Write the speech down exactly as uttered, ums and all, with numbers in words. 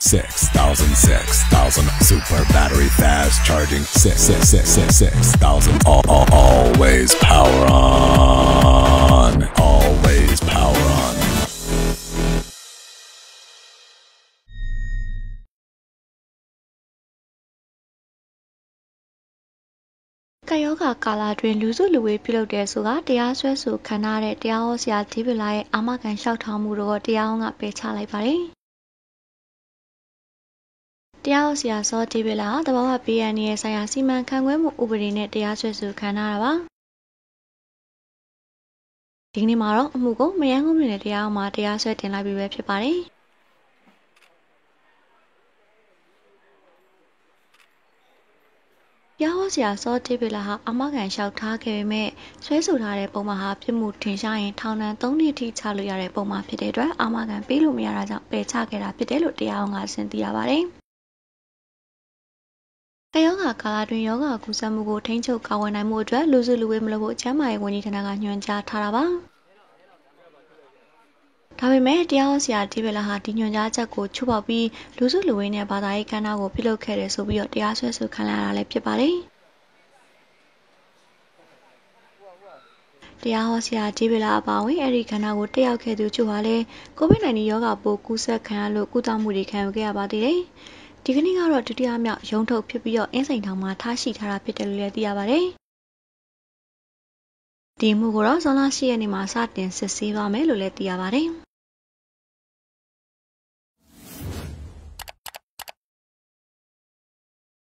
six thousand, six thousand, super battery fast charging. six thousand, six thousand, all, all, always power on, always power on. Kayoga Kala Drin Luzulu Pilo de Suga, the Aswesu Canare, the Aosia Tibulai, Amak and Shoutamuro, the Aonga Pechalai Pare. The Aosia saw Tibula, the Baba P and Yasayasiman Kangwem Uberinet, the Aswesu Canarawa. Dinimaro, Mugo, Mayangum, the Aoma, the Aswet and Labi Web Pare. Yahosia saw Tibila, Amagan shall target me, Swesura Pomaha, Pimutin, in town and Tony T. Saluya Poma Pedra, Amagan Pilumia, Petaka, Pedelo, the Angas and the Avare. Kayoga Kaladun Yoga, Kusamugo, Tencho, Kawana Mudra, Luzulu Wimlo, Jamai, Winitanagan and Jataraba. Tavime, Diaosia Tibila Hatin Yajaco, Chubabi, Luzulu in a Badaikana, or Pillow Keres, or Diasus, or Canara Lepipari. Diaosia Tibila Bawi, Ericana, would take out Kedu Chuale, Gobin and Yoga Bokusa, Canalo, Kutamuri, can get about the day. Digging out to Diamia, Jonto Pipio, and Saint Amatashi, Tarapitalia Diabare. The Muguros on a sea and Masatin, Sessiva Meluletiavare.